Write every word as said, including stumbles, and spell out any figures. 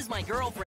is my girlfriend.